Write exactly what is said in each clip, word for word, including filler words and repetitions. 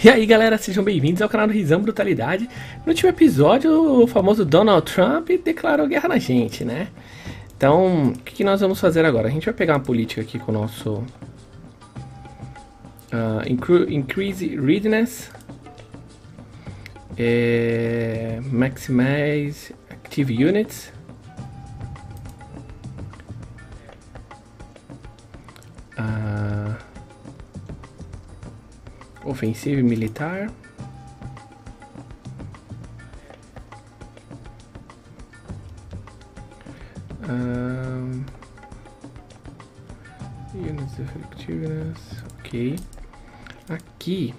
E aí galera, sejam bem-vindos ao canal do Rizzão Brutalidade. No último episódio, o famoso Donald Trump declarou guerra na gente, né? Então, o que nós vamos fazer agora? A gente vai pegar uma política aqui com o nosso uh, Increase Readiness, eh, Maximize Active Units, uh, ofensiva militar, um, units effectiveness, ok. Aqui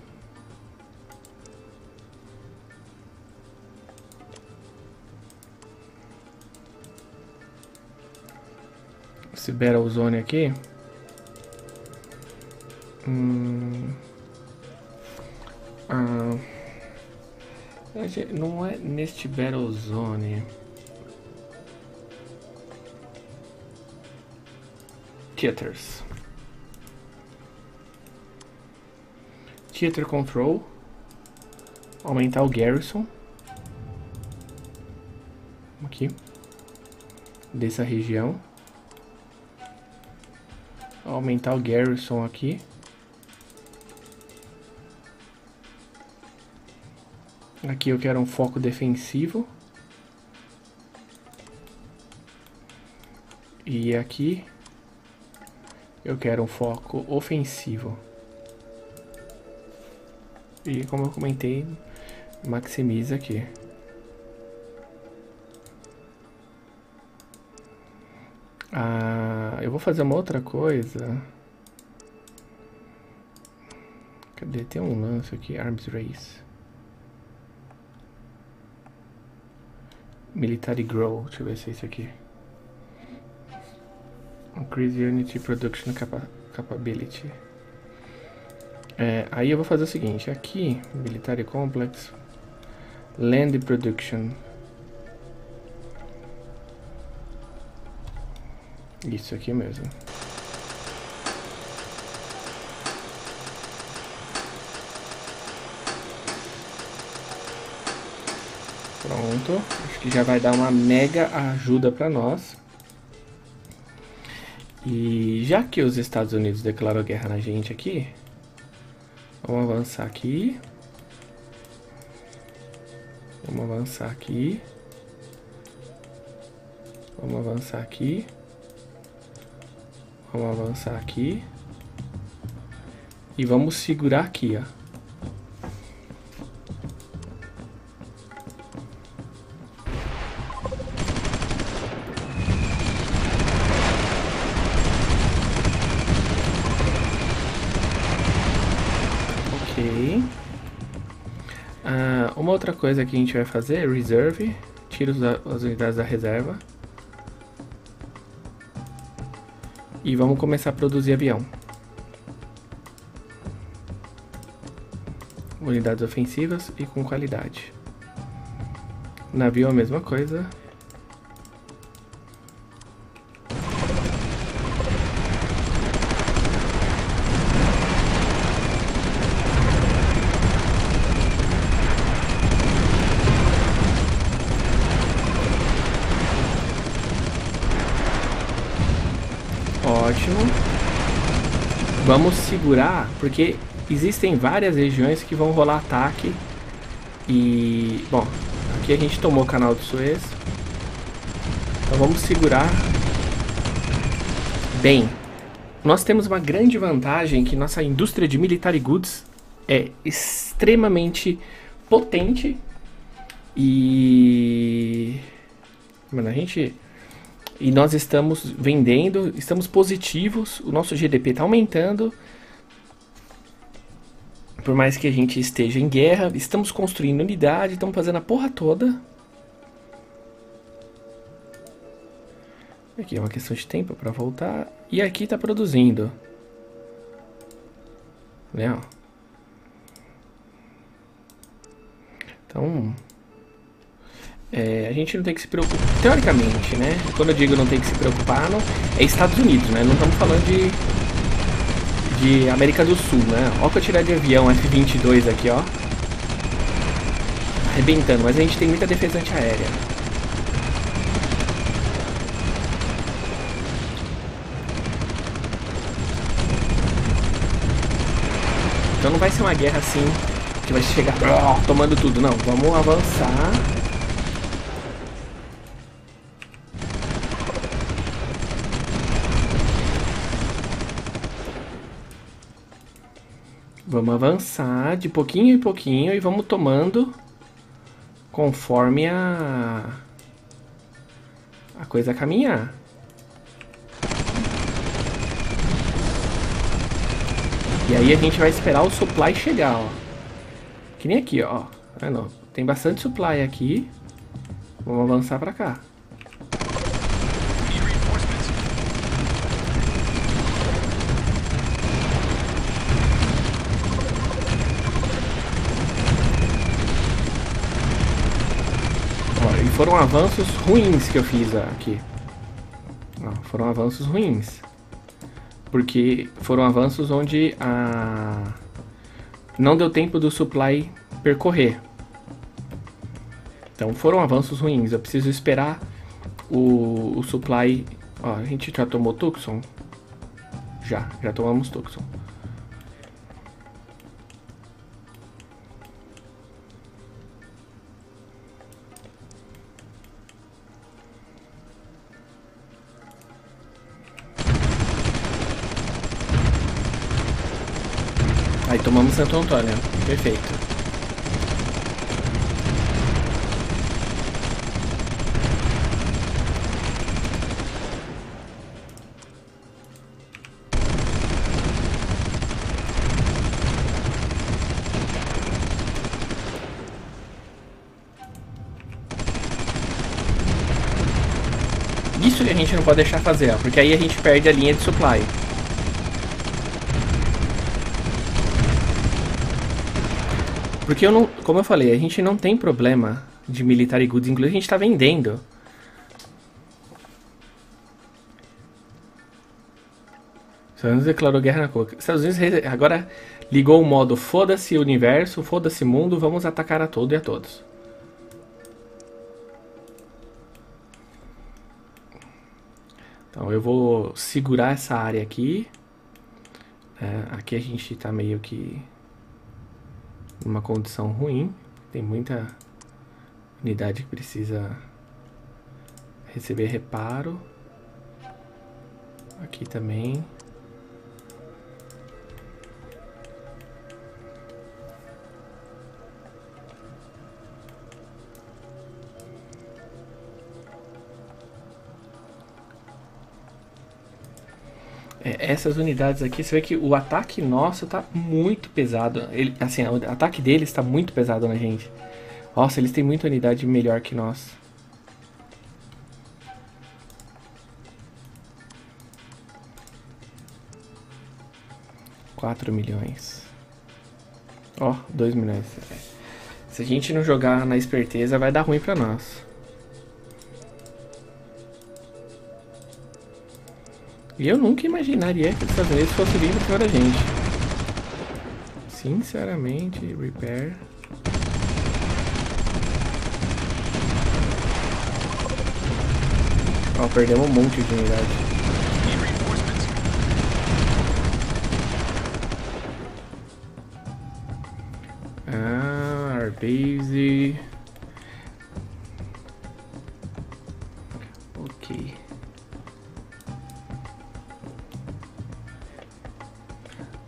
esse battle zone aqui, hum. Ah, não é neste Battle Zone. Theaters. Theater Control. Aumentar o Garrison. Aqui. Dessa região. Aumentar o Garrison aqui. Aqui eu quero um foco defensivo. E aqui eu quero um foco ofensivo. E como eu comentei, maximiza aqui. Ah, eu vou fazer uma outra coisa. Cadê? Tem um lance aqui, Arms Race. Military Grow, deixa eu ver se é isso aqui. Increase Unity Production Capability. É, aí eu vou fazer o seguinte, aqui, Military Complex, Land Production. Isso aqui mesmo. Pronto, acho que já vai dar uma mega ajuda para nós. E já que os Estados Unidos declararam guerra na gente aqui, vamos avançar aqui. Vamos avançar aqui. Vamos avançar aqui. Vamos avançar aqui. E vamos segurar aqui, ó. Ah, uma outra coisa que a gente vai fazer é reserve, tira as unidades da reserva e vamos começar a produzir avião, unidades ofensivas e com qualidade. Navio a mesma coisa. Ótimo. Vamos segurar, porque existem várias regiões que vão rolar ataque. E, bom, aqui a gente tomou o canal do Suez. Então vamos segurar. Bem, nós temos uma grande vantagem que nossa indústria de military goods é extremamente potente. E... mano, a gente... E nós estamos vendendo, estamos positivos, o nosso G D P está aumentando. Por mais que a gente esteja em guerra, estamos construindo unidade, estamos fazendo a porra toda. Aqui é uma questão de tempo para voltar. E aqui está produzindo. Né? Então... É, a gente não tem que se preocupar, teoricamente, né? Quando eu digo não tem que se preocupar, não, é Estados Unidos, né? Não estamos falando de, de América do Sul, né? Olha o que eu tirei de avião, F vinte e dois aqui, ó. Arrebentando, mas a gente tem muita defesa antiaérea. Então não vai ser uma guerra assim, que vai chegar oh, tomando tudo, não. Vamos avançar. Vamos avançar de pouquinho em pouquinho e vamos tomando conforme a, a coisa caminhar. E aí a gente vai esperar o supply chegar, ó. Que nem aqui, ó. Ah, não. Tem bastante supply aqui. Vamos avançar pra cá. Foram avanços ruins que eu fiz aqui. Não, foram avanços ruins. Porque foram avanços onde a... não deu tempo do supply percorrer. Então foram avanços ruins. Eu preciso esperar o, o supply... Ó, a gente já tomou Tucson? Já, já tomamos Tucson. Aí tomamos Santo Antônio, perfeito. Isso que a gente não pode deixar fazer, ó, porque aí a gente perde a linha de supply. Porque, eu não, como eu falei, a gente não tem problema de military goods, inclusive a gente está vendendo. Os Estados Unidos declarou guerra na Cuba. Estados Unidos agora ligou o modo foda-se universo, foda-se mundo, vamos atacar a todo e a todos. Então eu vou segurar essa área aqui. É, aqui a gente está meio que... numa condição ruim, tem muita unidade que precisa receber reparo. Aqui também. Essas unidades aqui, você vê que o ataque nosso tá muito pesado. Ele, assim, o ataque deles tá muito pesado na gente. Nossa, eles têm muita unidade melhor que nós. quatro milhões. Ó, dois milhões. Se a gente não jogar na esperteza, vai dar ruim pra nós. E eu nunca imaginaria que os Estados Unidos fosse vir pra cima da gente. Sinceramente, repair. Ó, perdemos um monte de unidade. Ah, our base. Ok.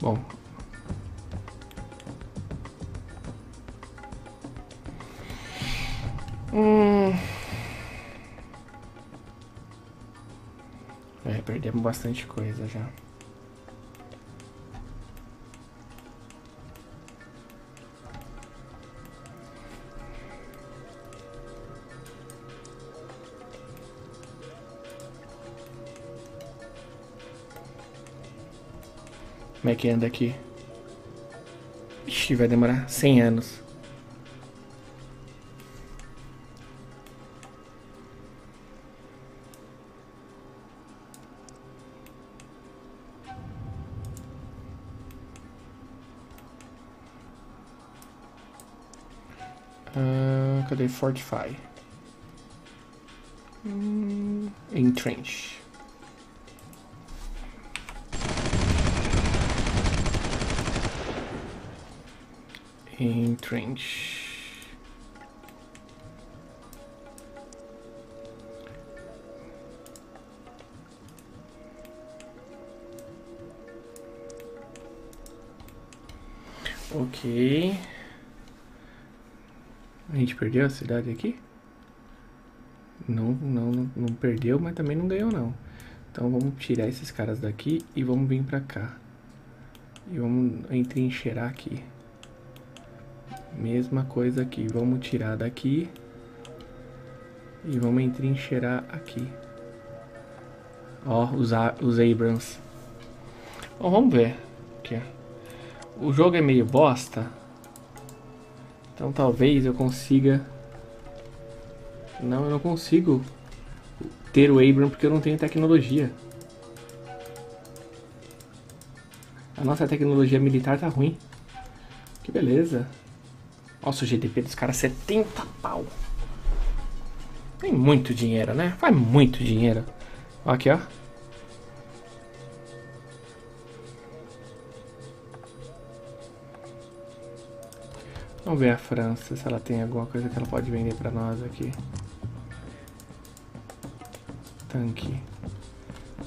Bom, hum. é, perdemos bastante coisa já. Como é que anda aqui? Ixi, vai demorar cem anos. Uh, cadê? Fortify. Hum, entrench. Entrench. Ok. A gente perdeu a cidade aqui? Não, não, não perdeu, mas também não ganhou não. Então vamos tirar esses caras daqui e vamos vir pra cá. E vamos entrincheirar aqui. Mesma coisa aqui, vamos tirar daqui. E vamos entrincheirar aqui. Ó, os, os Abrams. Bom, vamos ver. Aqui, ó. O jogo é meio bosta, então talvez eu consiga... Não, eu não consigo ter o Abrams porque eu não tenho tecnologia. A nossa tecnologia militar tá ruim. Que beleza. Nossa, o G D P dos caras, setenta pau. Tem muito dinheiro, né? Faz muito dinheiro. Aqui, ó. Vamos ver a França, se ela tem alguma coisa que ela pode vender pra nós aqui. Tanque.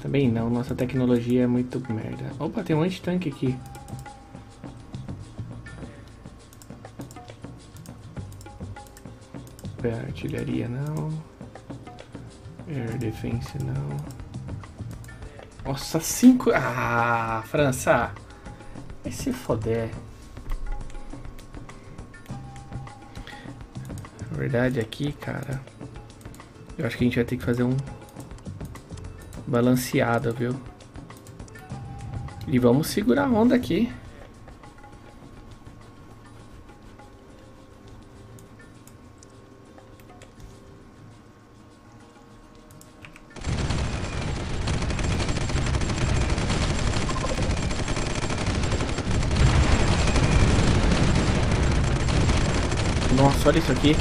Também não, nossa tecnologia é muito merda. Opa, tem um anti-tanque aqui. Artilharia não. Air defense não. Nossa, cinco... Ah, França! Vai se foder. Na verdade aqui, cara, eu acho que a gente vai ter que fazer um balanceado, viu? E vamos segurar a onda aqui. Nossa, olha isso aqui.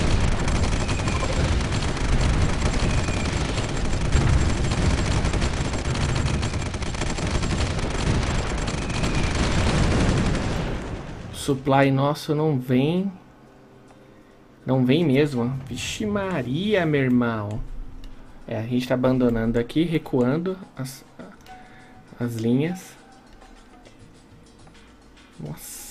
Supply nosso não vem. Não vem mesmo. Vixe Maria, meu irmão. É, a gente tá abandonando aqui, recuando as, as linhas. Nossa.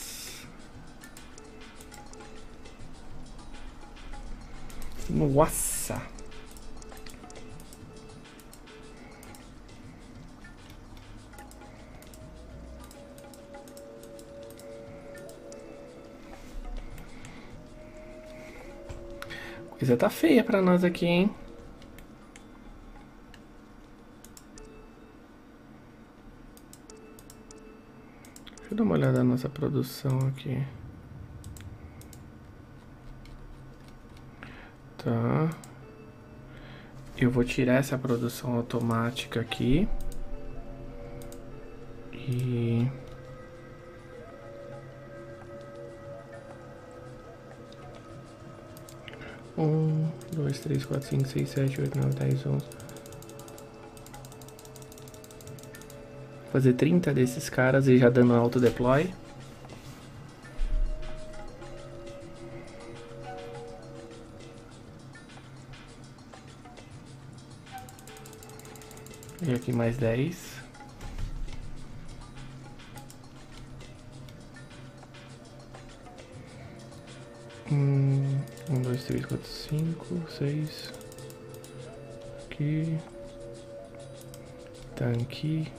Nossa. Coisa tá feia pra nós aqui, hein? Deixa eu dar uma olhada na nossa produção aqui. Tá. Eu vou tirar essa produção automática aqui. E... um, dois, três, quatro, cinco, seis, sete, oito, nove, dez, onze. Fazer trinta desses caras e já dando auto deploy. E aqui mais dez. um, dois, três, quatro, cinco, seis. Aqui. Tanque.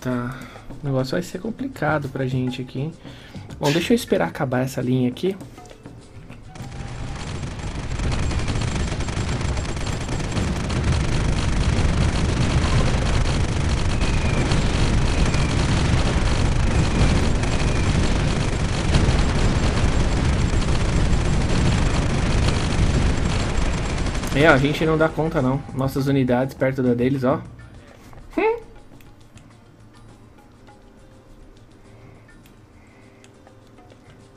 Tá. O negócio vai ser complicado pra gente aqui, hein? Bom, deixa eu esperar acabar essa linha aqui. É, a gente não dá conta não. Nossas unidades perto da deles, ó. Hum.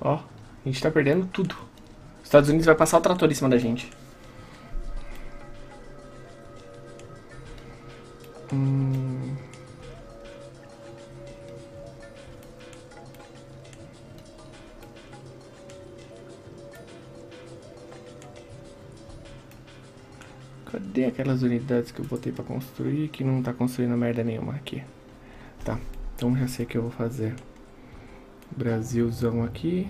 Ó, a gente tá perdendo tudo. Os Estados Unidos vai passar o trator em cima da gente. Hum. Cadê aquelas unidades que eu botei pra construir, que não tá construindo merda nenhuma aqui? Tá, então já sei o que eu vou fazer. Brasilzão aqui.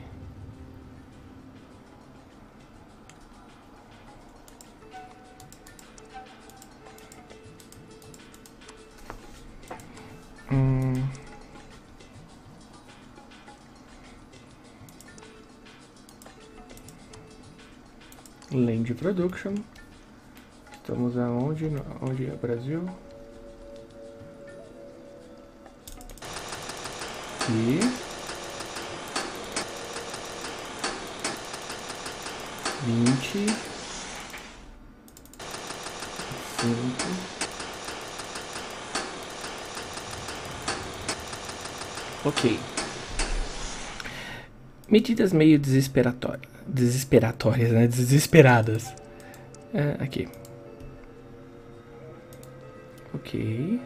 Hum. Land Production. Estamos aonde? Onde é o Brasil? E vinte, cinco, ok. Medidas meio desesperatórias, desesperatórias, né? Desesperadas. É, aqui. Ok.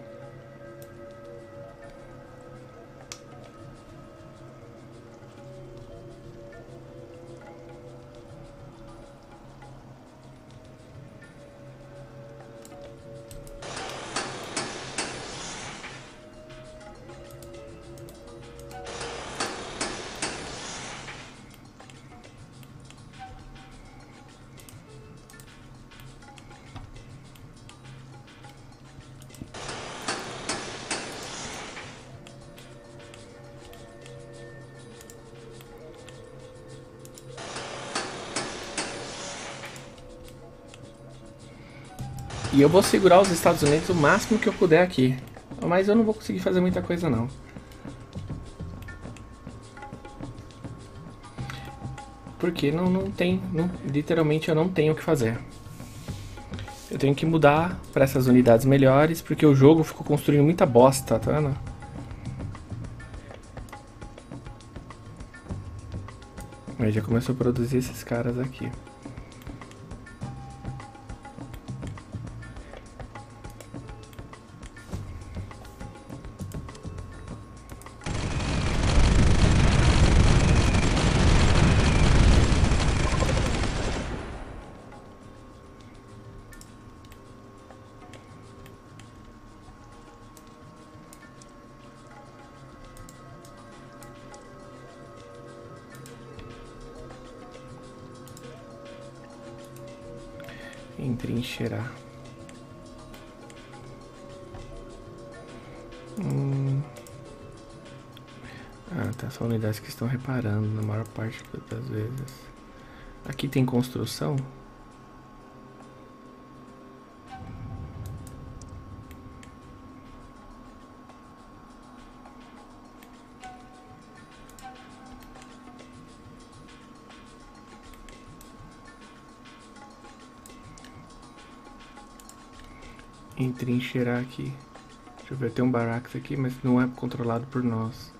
E eu vou segurar os Estados Unidos o máximo que eu puder aqui. Mas eu não vou conseguir fazer muita coisa não. Porque não, não tem, não, literalmente eu não tenho o que fazer. Eu tenho que mudar para essas unidades melhores, porque o jogo ficou construindo muita bosta, tá vendo? Aí já começou a produzir esses caras aqui. Entrincheirar. Hum. Ah, tá. São unidades que estão reparando na maior parte das vezes. Aqui tem construção. Entrincheirar aqui. Deixa eu ver, tem um barracks aqui, mas não é controlado por nós.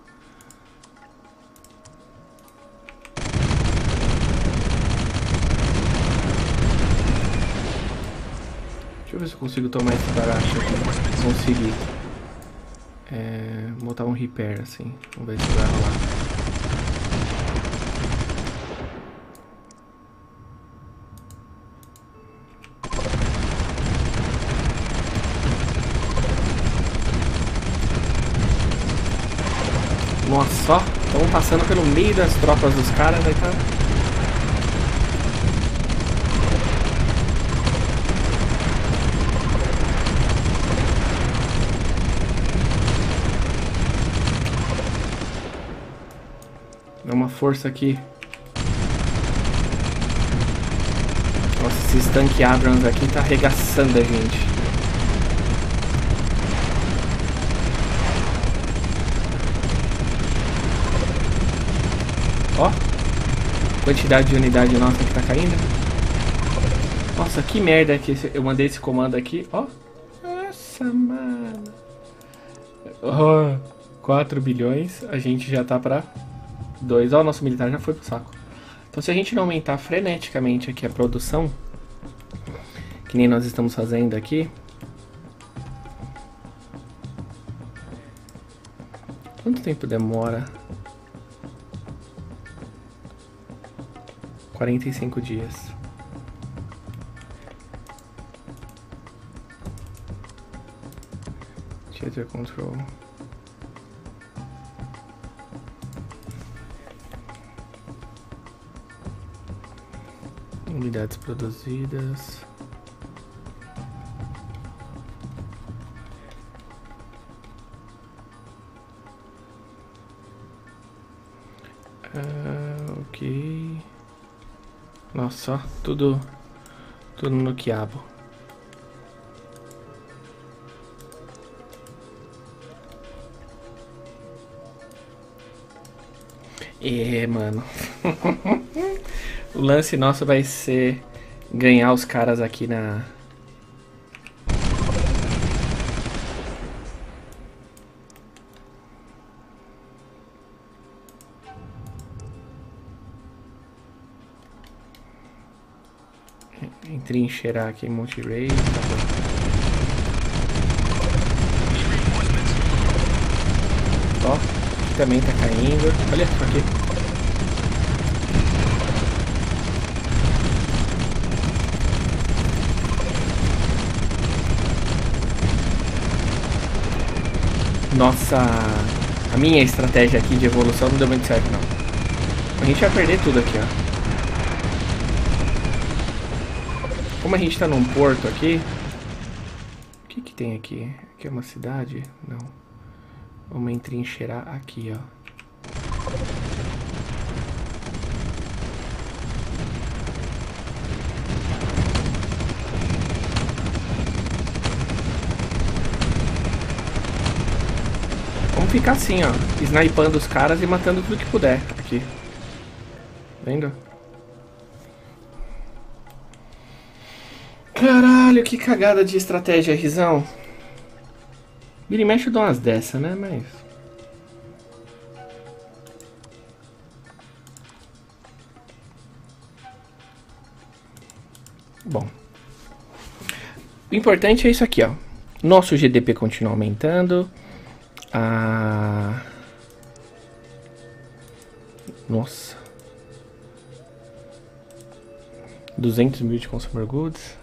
Deixa eu ver se eu consigo tomar esse barracks aqui. Consegui. É, botar um repair assim. Vamos ver se vai rolar. Nossa, estamos passando pelo meio das tropas dos caras, aí tá. Dá uma força aqui. Nossa, esse tanque Abrams aqui tá arregaçando a gente. Ó, quantidade de unidade nossa que tá caindo. Nossa, que merda que eu mandei esse comando aqui. Ó. Nossa, mano. Ó, quatro bilhões. A gente já tá pra dois. Ó, nosso militar já foi pro saco. Então se a gente não aumentar freneticamente aqui a produção, que nem nós estamos fazendo aqui. Quanto tempo demora? quarenta e cinco dias. Theater control. Unidades produzidas. Ah, ok. Nossa, tudo, tudo no quiabo. É, mano. O lance nosso vai ser ganhar os caras aqui na... Entrincheirar aqui em multi-raid. Ó, aqui também tá caindo. Olha aqui. Nossa, a minha estratégia aqui de evolução não deu muito certo, não. A gente vai perder tudo aqui, ó. Como a gente tá num porto aqui... O que que tem aqui? Aqui é uma cidade? Não. Vamos entrincheirar aqui, ó. Ficar assim, ó, snipando os caras e matando tudo que puder aqui. Vendo? Caralho, que cagada de estratégia, Rizzão. Vira e mexe eu dou umas dessa, né? Mas... Bom. O importante é isso aqui, ó. Nosso G D P continua aumentando. Ah. Nossa, duzentos mil de consumer goods,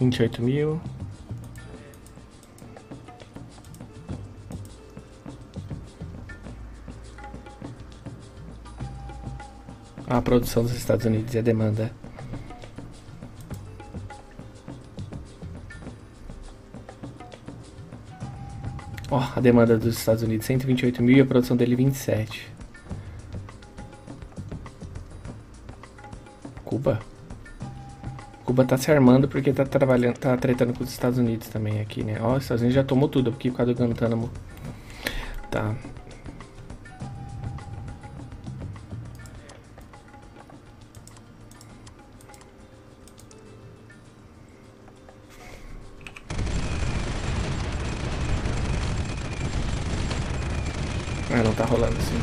vinte e oito mil. A produção dos Estados Unidos e a demanda. Ó, oh, a demanda dos Estados Unidos, cento e vinte e oito mil, e a produção dele, vinte e sete. Cuba? Cuba tá se armando porque tá trabalhando, tá tretando com os Estados Unidos também aqui, né? Ó, oh, os Estados Unidos já tomou tudo porque por causa do Guantánamo. Tá. Ah, não tá rolando assim.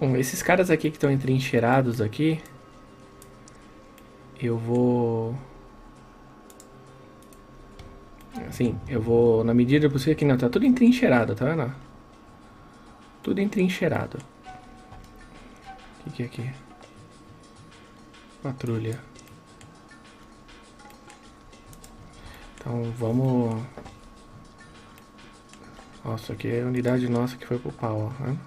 Bom, esses caras aqui que estão entrincheirados aqui, eu vou... Assim, eu vou na medida possível que não, tá tudo entrincheirado, tá vendo? Tudo entrincheirado. O que é aqui? Patrulha. Então vamos... Nossa, aqui é a unidade nossa que foi pro pau, ó. Né?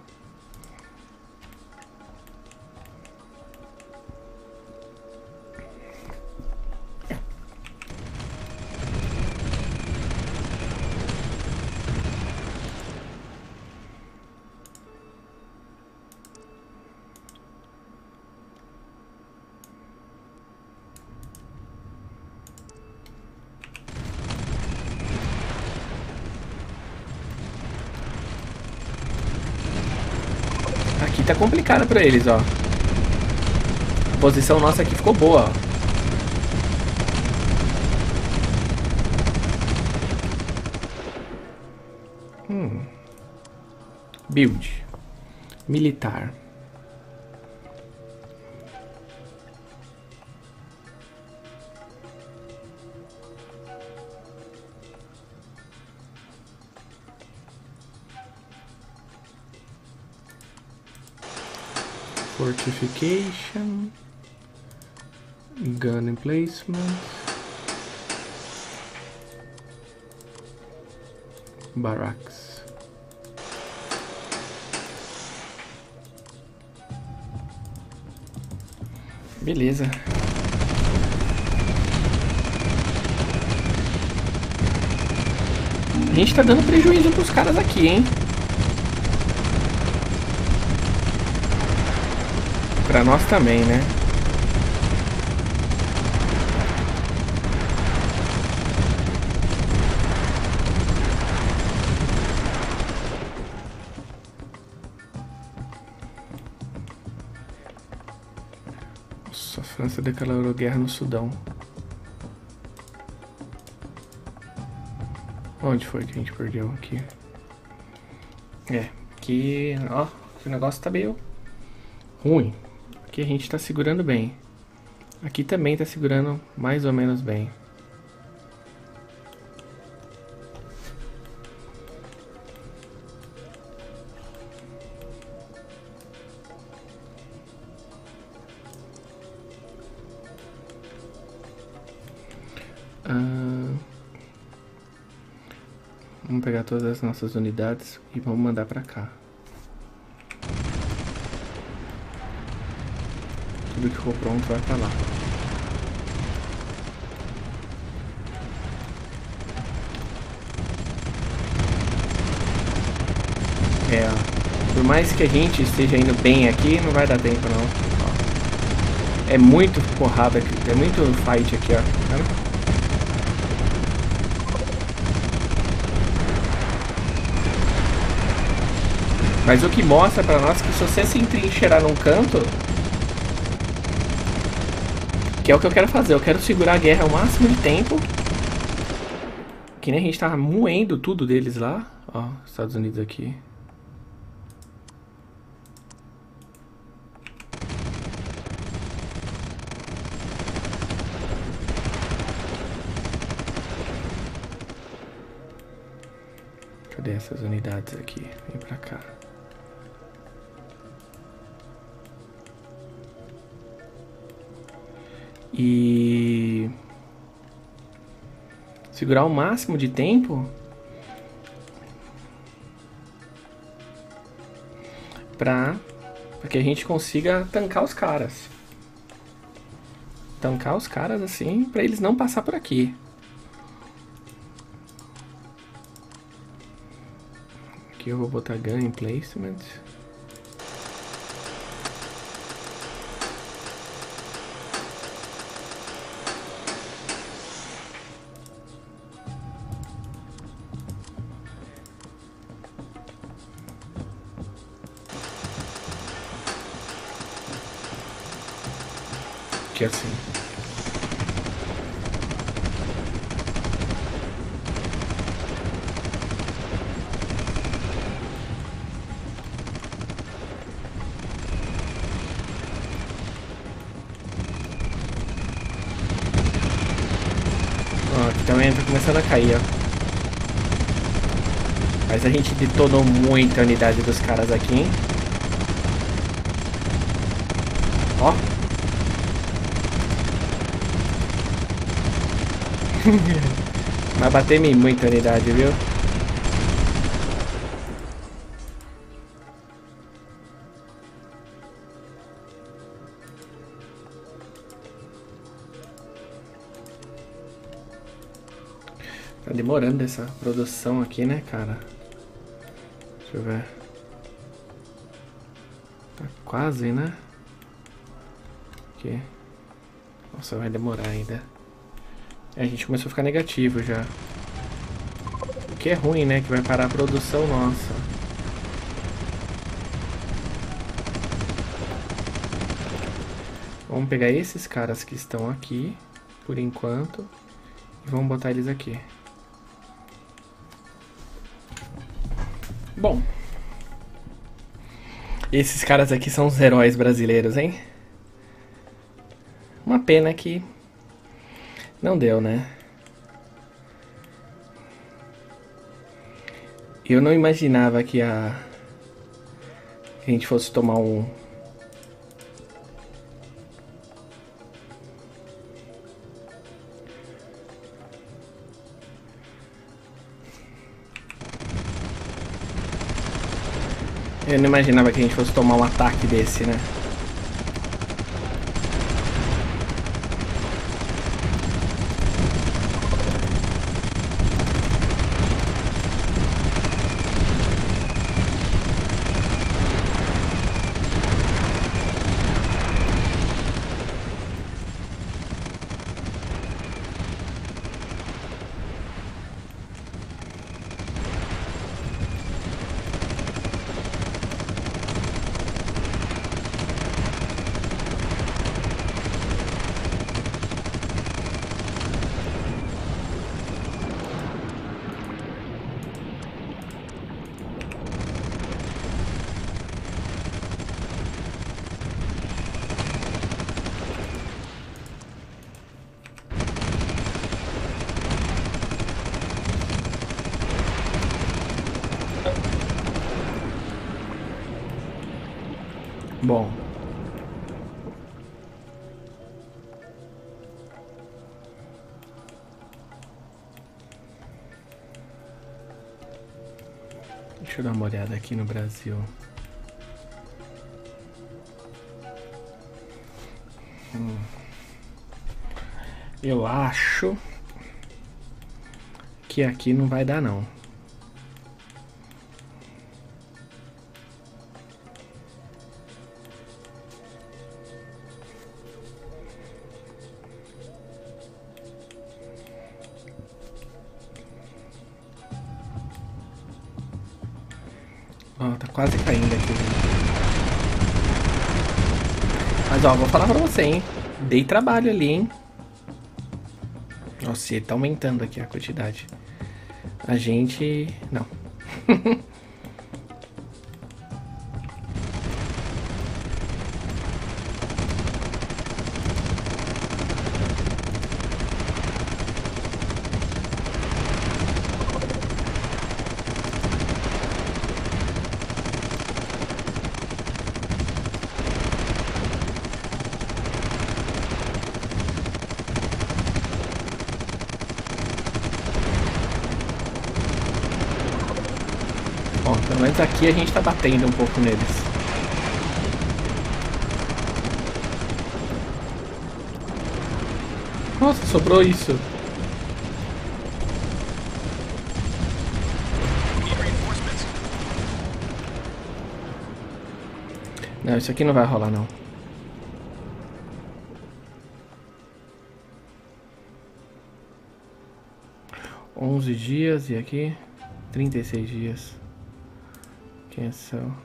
tá complicado pra eles, ó. A posição nossa aqui ficou boa, ó. Hum. Build. Militar. Fortification, gun emplacement, barracks. Beleza. A gente tá dando prejuízo pros caras aqui, hein? Pra nós também, né? Nossa, a França declarou guerra no Sudão. Onde foi que a gente perdeu aqui? É, que... ó, o negócio tá meio ruim. Aqui a gente tá segurando bem. Aqui também tá segurando mais ou menos bem. Ah, vamos pegar todas as nossas unidades e vamos mandar pra cá. Tudo que for pronto vai pra lá. É, ó. Por mais que a gente esteja indo bem aqui, não vai dar tempo não. Ó. É muito porrada aqui, é muito fight aqui, ó. Tá vendo? Mas o que mostra pra nós é que se você se entrincheirar num canto... que é o que eu quero fazer, eu quero segurar a guerra o máximo de tempo. Que nem a gente tava moendo tudo deles lá. Ó, Estados Unidos aqui. Cadê essas unidades aqui? Vem pra cá. E segurar o máximo de tempo pra, pra que a gente consiga tancar os caras. Tancar os caras assim, pra eles não passar por aqui. Aqui eu vou botar gun emplacement. Assim. Ó, aqui também tá começando a cair, ó. Mas a gente detonou muita unidade dos caras aqui, hein? Ó. Mas bateu em muita unidade, viu? Tá demorando essa produção aqui, né, cara? Deixa eu ver. Tá quase, né? Aqui. Nossa, vai demorar ainda. A gente começou a ficar negativo já. O que é ruim, né? Que vai parar a produção nossa. Vamos pegar esses caras que estão aqui, por enquanto, e vamos botar eles aqui. Bom, esses caras aqui são os heróis brasileiros, hein? Uma pena que não deu, né? Eu não imaginava que a, que a gente fosse tomar um... Eu não imaginava que a gente fosse tomar um ataque desse, né? Bom, deixa eu dar uma olhada aqui no Brasil. Hum. Eu acho que aqui não vai dar, não. Quase caindo aqui. Mas ó, vou falar pra você, hein. Dei trabalho ali, hein. Nossa, e tá aumentando aqui a quantidade. A gente... não. Aqui a gente tá batendo um pouco neles. Nossa, sobrou isso. Não, isso aqui não vai rolar, não. onze dias e aqui trinta e seis dias. Atenção.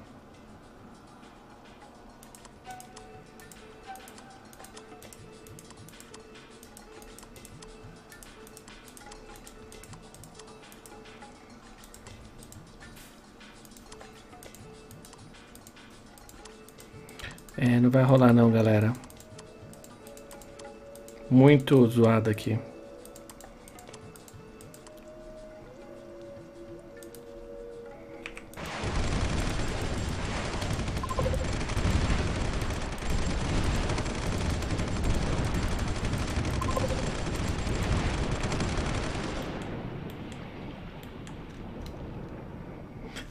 É, não vai rolar não, galera. Muito zoado aqui.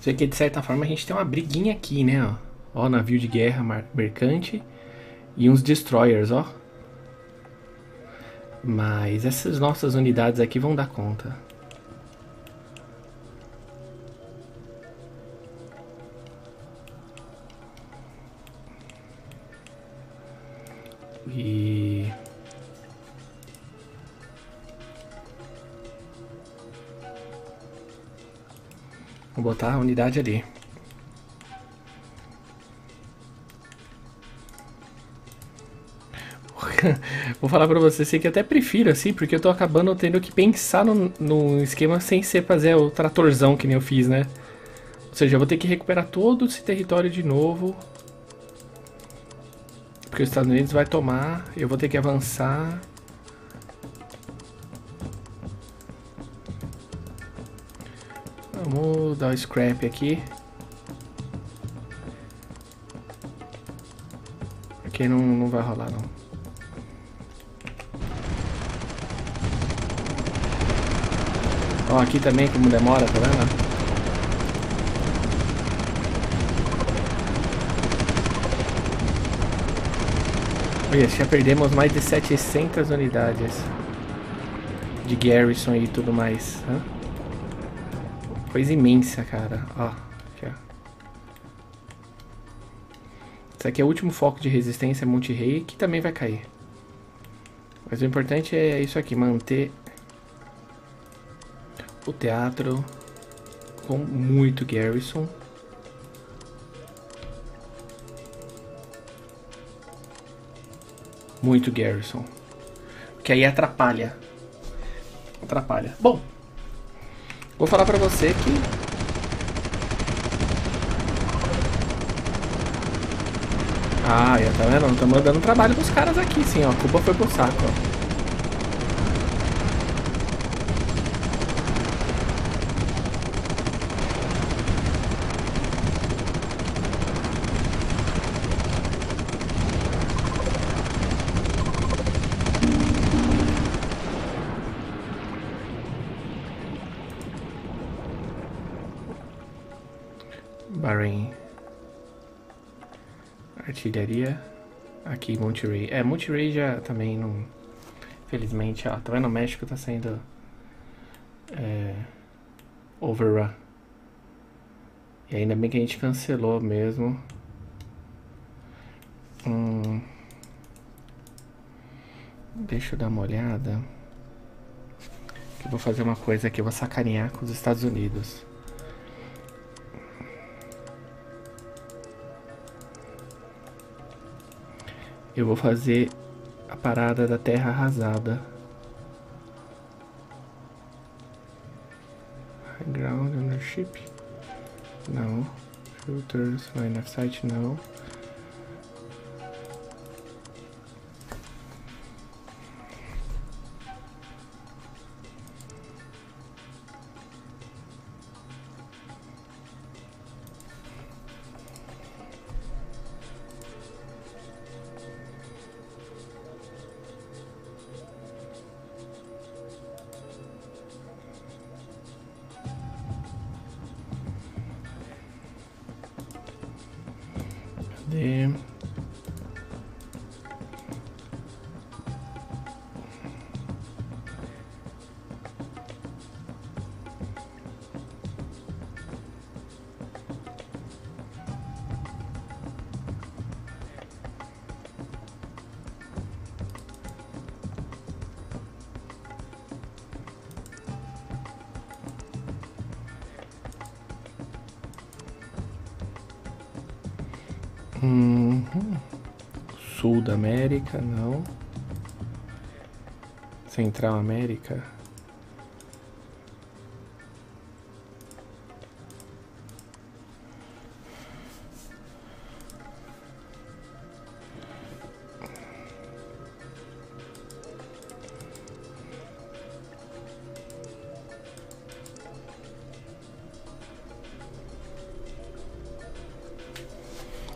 Sei que de certa forma a gente tem uma briguinha aqui, né? Ó, ó navio de guerra mercante e uns destroyers, ó. Mas essas nossas unidades aqui vão dar conta. E... vou botar a unidade ali. Vou falar pra você, sei que até prefiro assim, porque eu tô acabando tendo que pensar no, no esquema sem ser fazer o tratorzão que nem eu fiz, né? Ou seja, eu vou ter que recuperar todo esse território de novo, porque os Estados Unidos vai tomar, eu vou ter que avançar. Vamos dar um scrap aqui. Porque não, não vai rolar não. Ó, aqui também como demora, tá vendo? Olha, já perdemos mais de setecentas unidades de garrison e tudo mais, né? Coisa imensa, cara. Ó, aqui, ó. Esse aqui é o último foco de resistência, Monterrey, que também vai cair. Mas o importante é isso aqui, manter o teatro com muito garrison. Muito garrison. Porque aí atrapalha. Atrapalha. Bom. Vou falar pra você que... Ah, já tá vendo? Não tá mandando trabalho pros caras aqui, sim, ó. A Cuba foi pro saco, ó. Artilharia. Aqui, Monterrey. É, Monterrey já também não... Felizmente, ó, tá vendo? O México tá sendo... É... Overrun. E ainda bem que a gente cancelou mesmo. Hum... Deixa eu dar uma olhada. Eu vou fazer uma coisa aqui, eu vou sacanear com os Estados Unidos. Eu vou fazer a parada da terra arrasada. High ground ownership? Não. Filters, line of sight? Não. Uhum. Sul da América, não. Central América.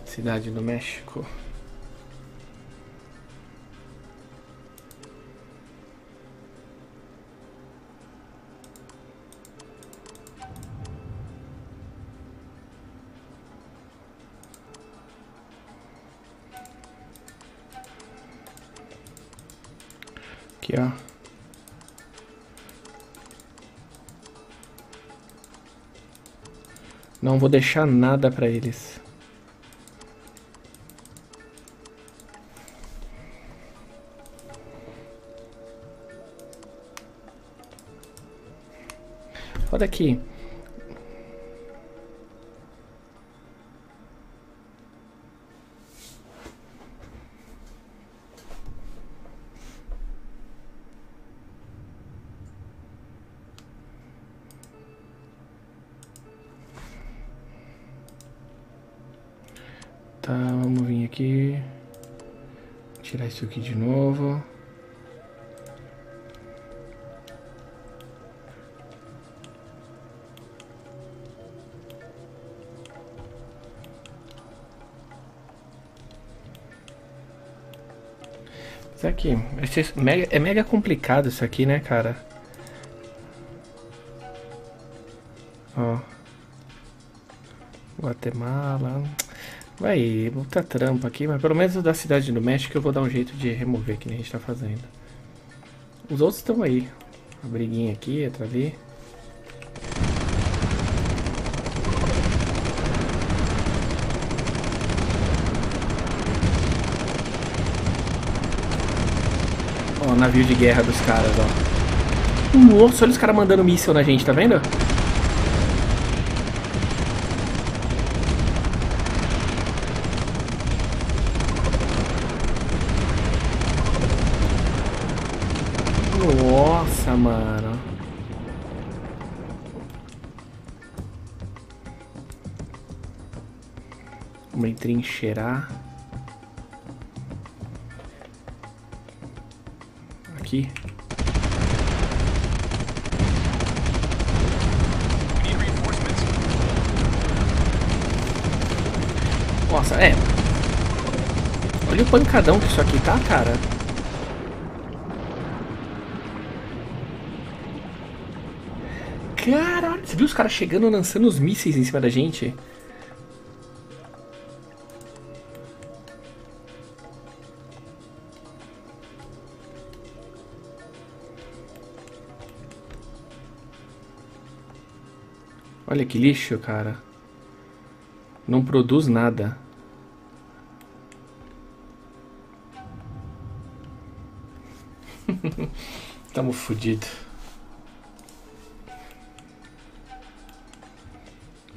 Cidade do México. Aqui, ó. Não vou deixar nada pra eles. Olha aqui. Tá, vamos vir aqui. Tirar isso aqui de novo. Isso aqui. Esse mega, é mega complicado isso aqui, né, cara? Ó. Guatemala. Vai, muita trampa aqui, mas pelo menos da Cidade do México eu vou dar um jeito de remover, que nem a gente tá fazendo. Os outros estão aí. A briguinha aqui, entra ali. Ó, navio de guerra dos caras, ó. Nossa, olha os caras mandando míssil na gente, tá vendo? Nossa, mano. Vamos entrincheirar. Aqui. Nossa, é. Olha o pancadão que isso aqui tá, cara. Caralho, você viu os caras chegando, lançando os mísseis em cima da gente? Olha que lixo, cara. Não produz nada. Tamo fudido.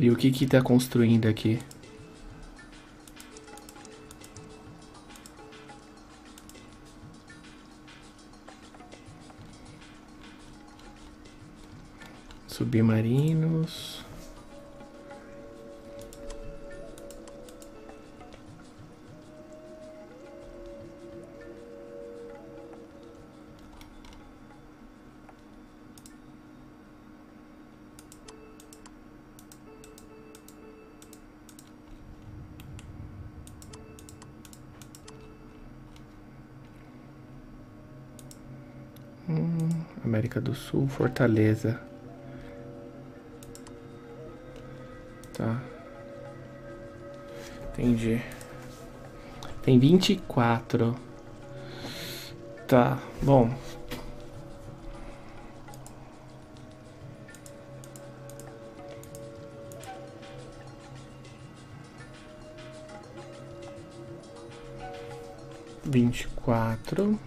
E o que que tá construindo aqui? Submarinos. América do Sul, Fortaleza. Tá. Entendi. Tem vinte e quatro. Tá, bom. vinte e quatro.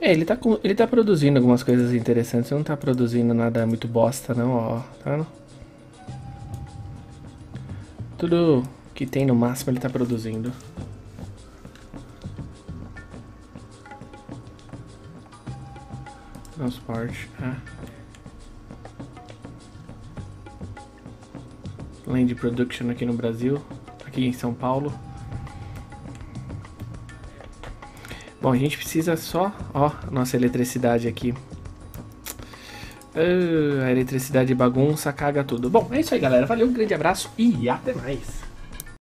É, ele tá, com, ele tá produzindo algumas coisas interessantes, ele não tá produzindo nada muito bosta não, ó, tá vendo? Tudo que tem no máximo ele tá produzindo. Transporte, ah. Land Production aqui no Brasil, aqui em São Paulo. Bom, a gente precisa só, ó, nossa eletricidade aqui. Uh, a eletricidade bagunça, caga tudo. Bom, é isso aí, galera. Valeu, um grande abraço e até mais.